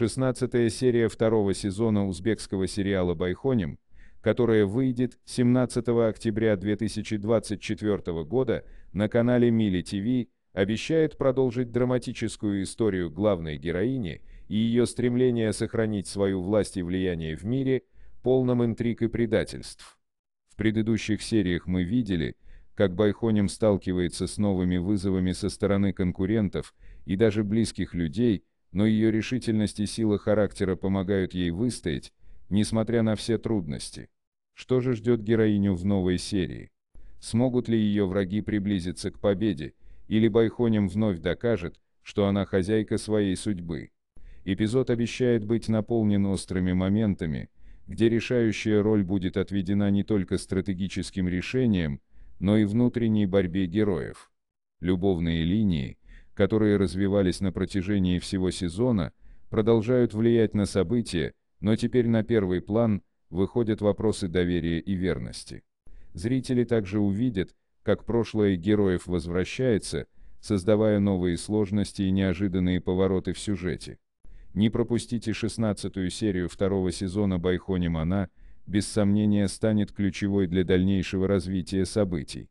16-я серия второго сезона узбекского сериала «Бойхоним», которая выйдет 17 октября 2024 года на канале MillyTV, обещает продолжить драматическую историю главной героини и ее стремление сохранить свою власть и влияние в мире, полном интриг и предательств. В предыдущих сериях мы видели, как Бойхоним сталкивается с новыми вызовами со стороны конкурентов и даже близких людей, но ее решительность и сила характера помогают ей выстоять, несмотря на все трудности. Что же ждет героиню в новой серии? Смогут ли ее враги приблизиться к победе, или Бойхоним вновь докажет, что она хозяйка своей судьбы? Эпизод обещает быть наполнен острыми моментами, где решающая роль будет отведена не только стратегическим решениям, но и внутренней борьбе героев. Любовные линии, которые развивались на протяжении всего сезона, продолжают влиять на события, но теперь на первый план выходят вопросы доверия и верности. Зрители также увидят, как прошлое героев возвращается, создавая новые сложности и неожиданные повороты в сюжете. Не пропустите 16-ю серию второго сезона «Бойхоним», она, без сомнения, станет ключевой для дальнейшего развития событий.